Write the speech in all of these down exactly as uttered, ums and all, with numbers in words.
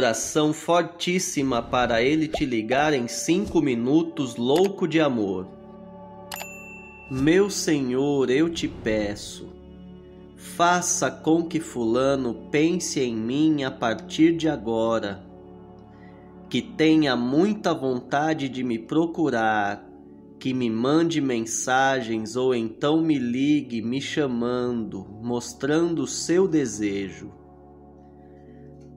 oração fortíssima para ele te ligar em cinco minutos, louco de amor. Meu Senhor, eu te peço, faça com que fulano pense em mim a partir de agora, que tenha muita vontade de me procurar, que me mande mensagens ou então me ligue me chamando, mostrando seu desejo.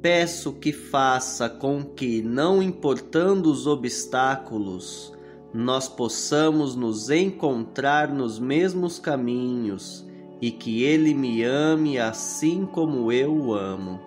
Peço que faça com que, não importando os obstáculos, nós possamos nos encontrar nos mesmos caminhos e que ele me ame assim como eu o amo.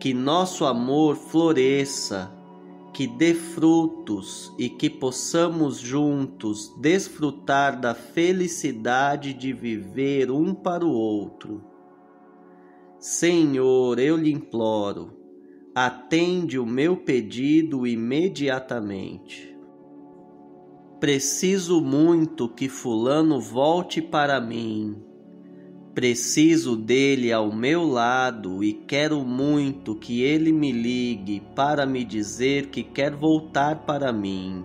Que nosso amor floresça, que dê frutos e que possamos juntos desfrutar da felicidade de viver um para o outro. Senhor, eu lhe imploro, atende o meu pedido imediatamente. Preciso muito que fulano volte para mim. Preciso dele ao meu lado e quero muito que ele me ligue para me dizer que quer voltar para mim.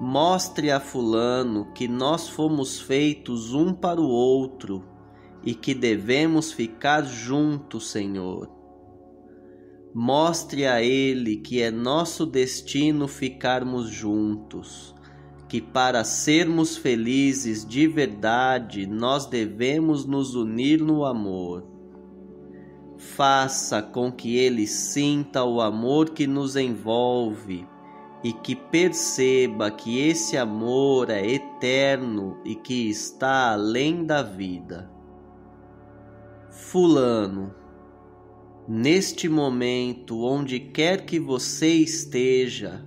Mostre a fulano que nós fomos feitos um para o outro e que devemos ficar juntos, Senhor. Mostre a ele que é nosso destino ficarmos juntos, que para sermos felizes de verdade, nós devemos nos unir no amor. Faça com que ele sinta o amor que nos envolve e que perceba que esse amor é eterno e que está além da vida. Fulano, neste momento, onde quer que você esteja,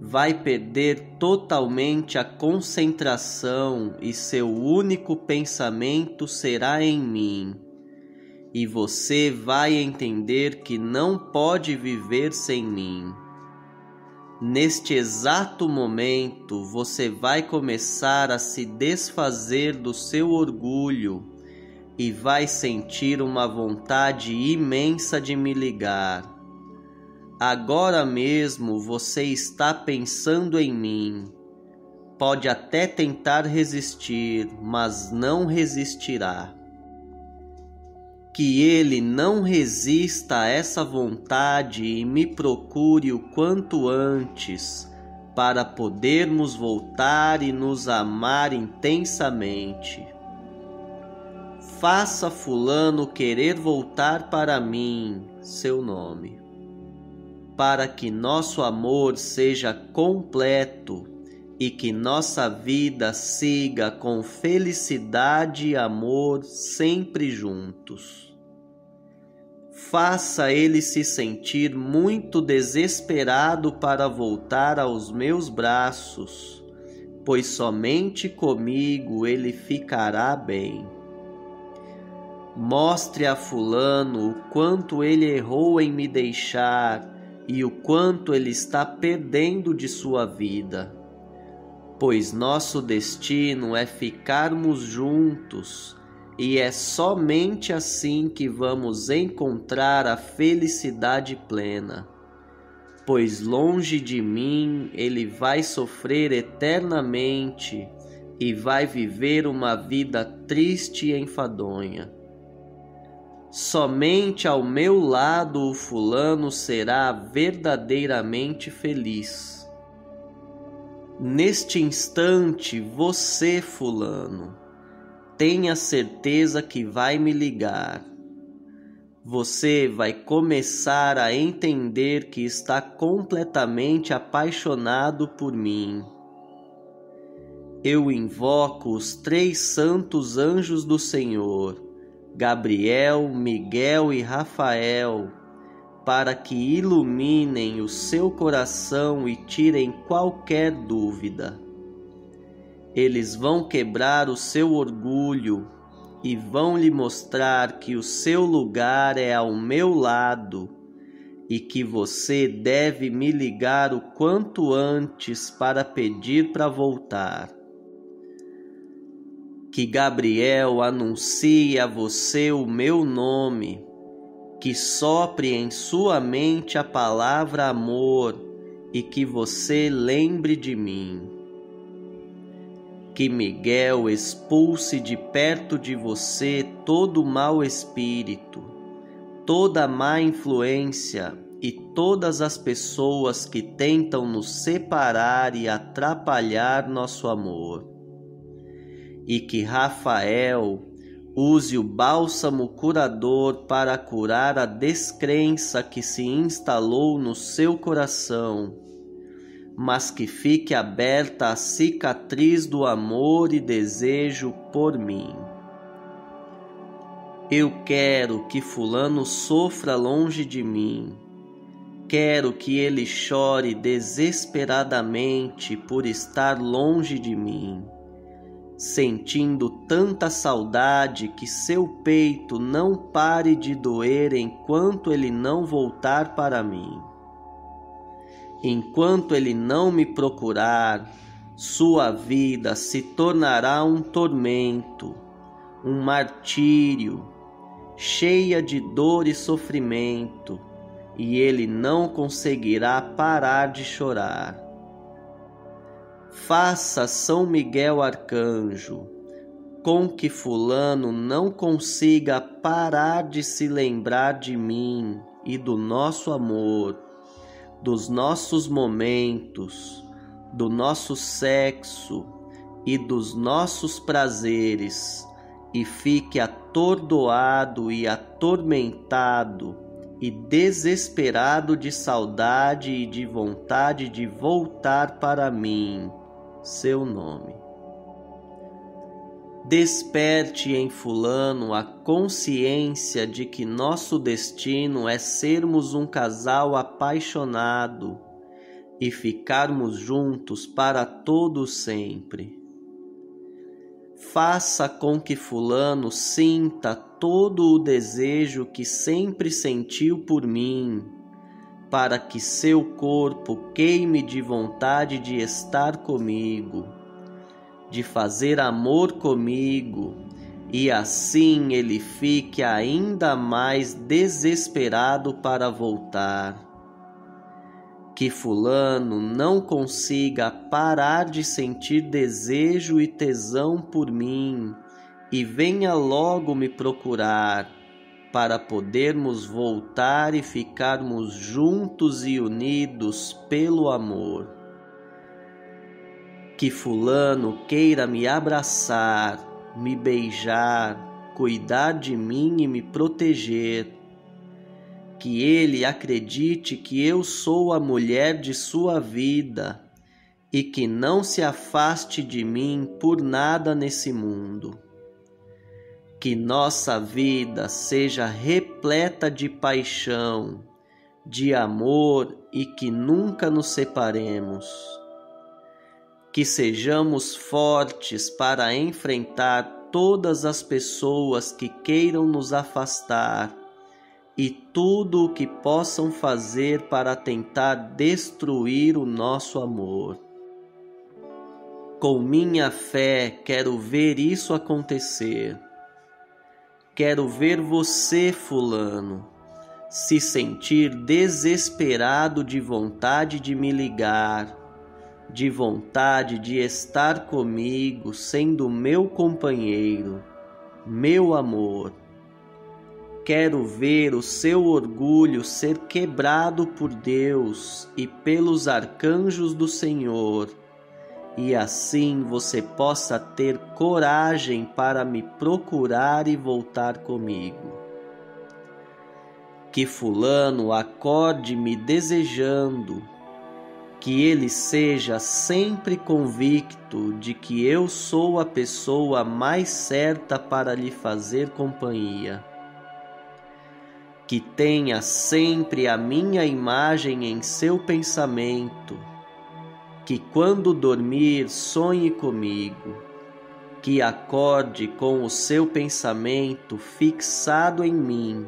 vai perder totalmente a concentração e seu único pensamento será em mim. E você vai entender que não pode viver sem mim. Neste exato momento, você vai começar a se desfazer do seu orgulho e vai sentir uma vontade imensa de me ligar. Agora mesmo você está pensando em mim. Pode até tentar resistir, mas não resistirá. Que ele não resista a essa vontade e me procure o quanto antes, para podermos voltar e nos amar intensamente. Faça fulano querer voltar para mim, seu nome, para que nosso amor seja completo e que nossa vida siga com felicidade e amor sempre juntos. Faça ele se sentir muito desesperado para voltar aos meus braços, pois somente comigo ele ficará bem. Mostre a fulano o quanto ele errou em me deixar e o quanto ele está perdendo de sua vida, pois nosso destino é ficarmos juntos e é somente assim que vamos encontrar a felicidade plena, pois longe de mim ele vai sofrer eternamente e vai viver uma vida triste e enfadonha. Somente ao meu lado o fulano será verdadeiramente feliz. Neste instante, você, fulano, tenha certeza que vai me ligar. Você vai começar a entender que está completamente apaixonado por mim. Eu invoco os três santos anjos do Senhor, Gabriel, Miguel e Rafael, para que iluminem o seu coração e tirem qualquer dúvida. Eles vão quebrar o seu orgulho e vão lhe mostrar que o seu lugar é ao meu lado e que você deve me ligar o quanto antes para pedir para voltar. Que Gabriel anuncie a você o meu nome, que sopre em sua mente a palavra amor e que você lembre de mim. Que Miguel expulse de perto de você todo mau espírito, toda má influência e todas as pessoas que tentam nos separar e atrapalhar nosso amor. E que Rafael use o bálsamo curador para curar a descrença que se instalou no seu coração, mas que fique aberta a cicatriz do amor e desejo por mim. Eu quero que fulano sofra longe de mim. Quero que ele chore desesperadamente por estar longe de mim, sentindo tanta saudade que seu peito não pare de doer enquanto ele não voltar para mim. Enquanto ele não me procurar, sua vida se tornará um tormento, um martírio, cheia de dor e sofrimento, e ele não conseguirá parar de chorar. Faça São Miguel Arcanjo com que fulano não consiga parar de se lembrar de mim e do nosso amor, dos nossos momentos, do nosso sexo e dos nossos prazeres, e fique atordoado e atormentado e desesperado de saudade e de vontade de voltar para mim, seu nome. Desperte em fulano a consciência de que nosso destino é sermos um casal apaixonado e ficarmos juntos para todo sempre. Faça com que fulano sinta todo o desejo que sempre sentiu por mim, para que seu corpo queime de vontade de estar comigo, de fazer amor comigo, e assim ele fique ainda mais desesperado para voltar. Que fulano não consiga parar de sentir desejo e tesão por mim e venha logo me procurar para podermos voltar e ficarmos juntos e unidos pelo amor. Que fulano queira me abraçar, me beijar, cuidar de mim e me proteger. Que ele acredite que eu sou a mulher de sua vida e que não se afaste de mim por nada nesse mundo. Que nossa vida seja repleta de paixão, de amor e que nunca nos separemos. Que sejamos fortes para enfrentar todas as pessoas que queiram nos afastar e tudo o que possam fazer para tentar destruir o nosso amor. Com minha fé quero ver isso acontecer. Quero ver você, fulano, se sentir desesperado de vontade de me ligar, de vontade de estar comigo, sendo meu companheiro, meu amor. Quero ver o seu orgulho ser quebrado por Deus e pelos arcanjos do Senhor, e assim você possa ter coragem para me procurar e voltar comigo. Que fulano acorde me desejando, que ele seja sempre convicto de que eu sou a pessoa mais certa para lhe fazer companhia. Que tenha sempre a minha imagem em seu pensamento, que quando dormir sonhe comigo, que acorde com o seu pensamento fixado em mim.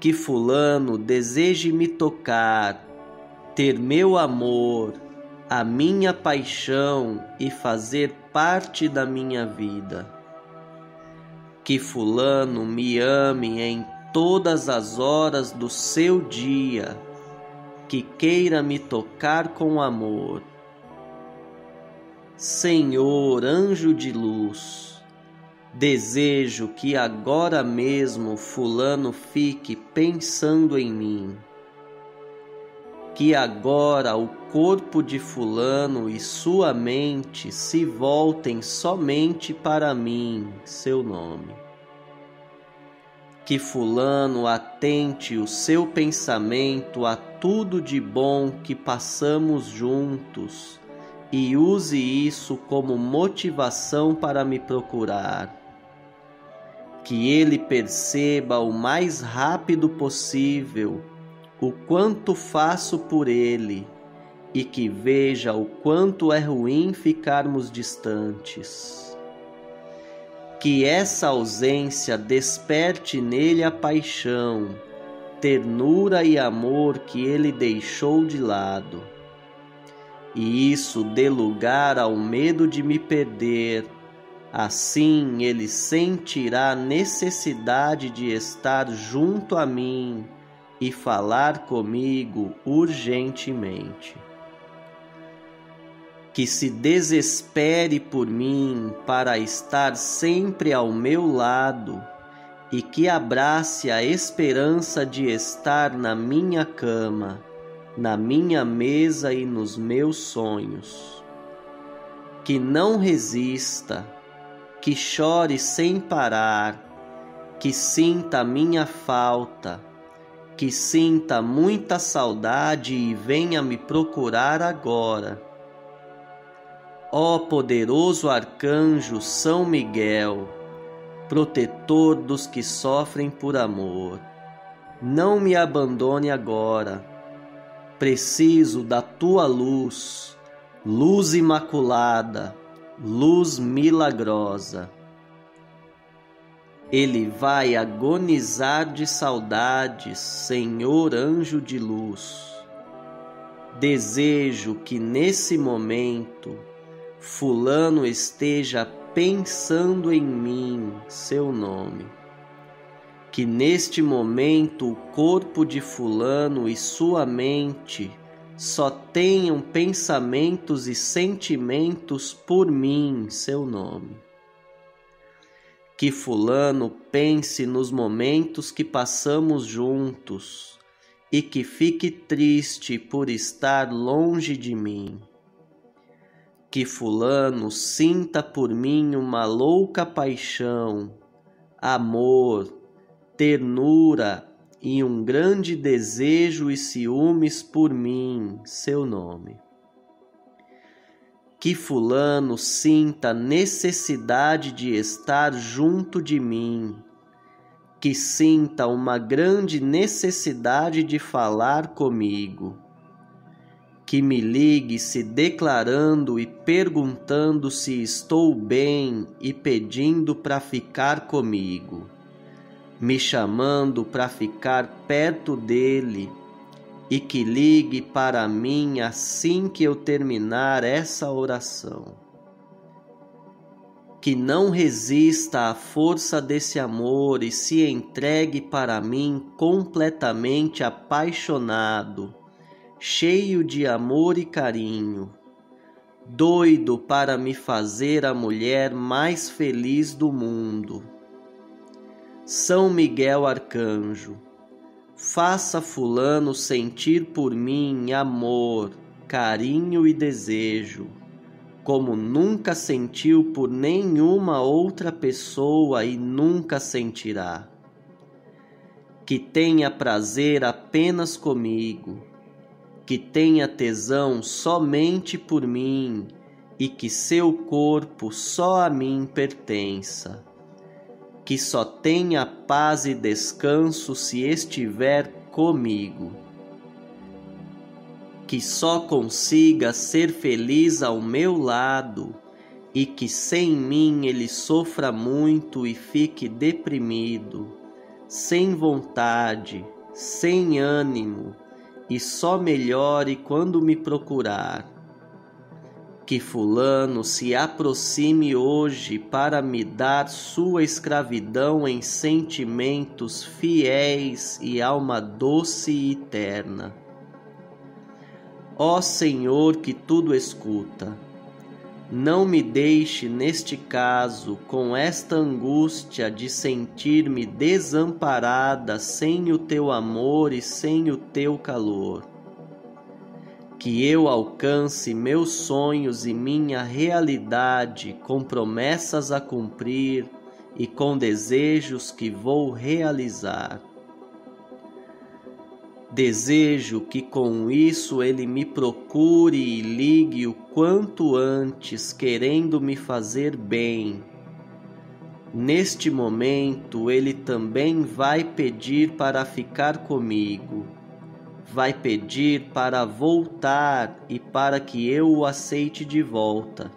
Que fulano deseje me tocar, ter meu amor, a minha paixão e fazer parte da minha vida. Que fulano me ame em todas as horas do seu dia, que queira me tocar com amor. Senhor, anjo de luz, desejo que agora mesmo fulano fique pensando em mim, que agora o corpo de fulano e sua mente se voltem somente para mim, seu nome. Que fulano atente o seu pensamento a tudo de bom que passamos juntos e use isso como motivação para me procurar. Que ele perceba o mais rápido possível o quanto faço por ele e que veja o quanto é ruim ficarmos distantes. Que essa ausência desperte nele a paixão, ternura e amor que ele deixou de lado. E isso dê lugar ao medo de me perder. Assim ele sentirá necessidade de estar junto a mim e falar comigo urgentemente. Que se desespere por mim para estar sempre ao meu lado e que abrace a esperança de estar na minha cama, na minha mesa e nos meus sonhos. Que não resista, que chore sem parar, que sinta minha falta, que sinta muita saudade e venha me procurar agora. Ó poderoso arcanjo São Miguel, protetor dos que sofrem por amor, não me abandone agora. Preciso da tua luz, luz imaculada, luz milagrosa. Ele vai agonizar de saudades, Senhor anjo de luz. Desejo que nesse momento fulano esteja pensando em mim, seu nome. Que neste momento o corpo de fulano e sua mente só tenham pensamentos e sentimentos por mim, seu nome. Que fulano pense nos momentos que passamos juntos e que fique triste por estar longe de mim. Que fulano sinta por mim uma louca paixão, amor, ternura e um grande desejo e ciúmes por mim, seu nome. Que fulano sinta necessidade de estar junto de mim, que sinta uma grande necessidade de falar comigo. Que me ligue se declarando e perguntando se estou bem e pedindo para ficar comigo, me chamando para ficar perto dele e que ligue para mim assim que eu terminar essa oração. Que não resista à força desse amor e se entregue para mim completamente apaixonado, cheio de amor e carinho, doido para me fazer a mulher mais feliz do mundo. São Miguel Arcanjo, faça fulano sentir por mim amor, carinho e desejo, como nunca sentiu por nenhuma outra pessoa e nunca sentirá. Que tenha prazer apenas comigo, que tenha tesão somente por mim e que seu corpo só a mim pertença, que só tenha paz e descanso se estiver comigo, que só consiga ser feliz ao meu lado e que sem mim ele sofra muito e fique deprimido, sem vontade, sem ânimo, e só melhore quando me procurar. que fulano se aproxime hoje para me dar sua escravidão em sentimentos fiéis e alma doce e eterna. Ó Senhor que tudo escuta, não me deixe neste caso com esta angústia de sentir-me desamparada sem o Teu amor e sem o Teu calor. Que eu alcance meus sonhos e minha realidade com promessas a cumprir e com desejos que vou realizar. Desejo que com isso ele me procure e ligue o quanto antes, querendo me fazer bem. Neste momento ele também vai pedir para ficar comigo. Vai pedir para voltar e para que eu o aceite de volta.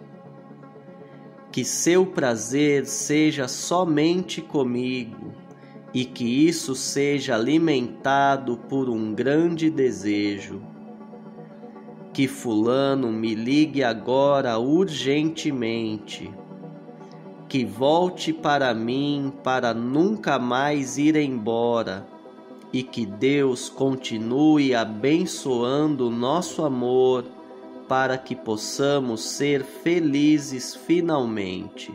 Que seu prazer seja somente comigo e que isso seja alimentado por um grande desejo. Que fulano me ligue agora urgentemente. Que volte para mim para nunca mais ir embora. E que Deus continue abençoando o nosso amor para que possamos ser felizes finalmente.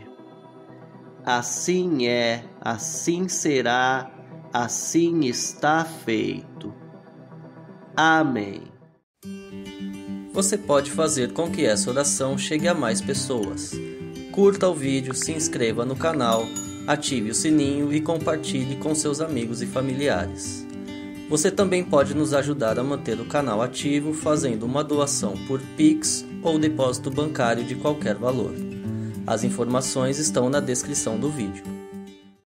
Assim é, assim será, assim está feito. Amém. Você pode fazer com que essa oração chegue a mais pessoas. Curta o vídeo, se inscreva no canal, ative o sininho e compartilhe com seus amigos e familiares. Você também pode nos ajudar a manter o canal ativo fazendo uma doação por Pix ou depósito bancário de qualquer valor. As informações estão na descrição do vídeo.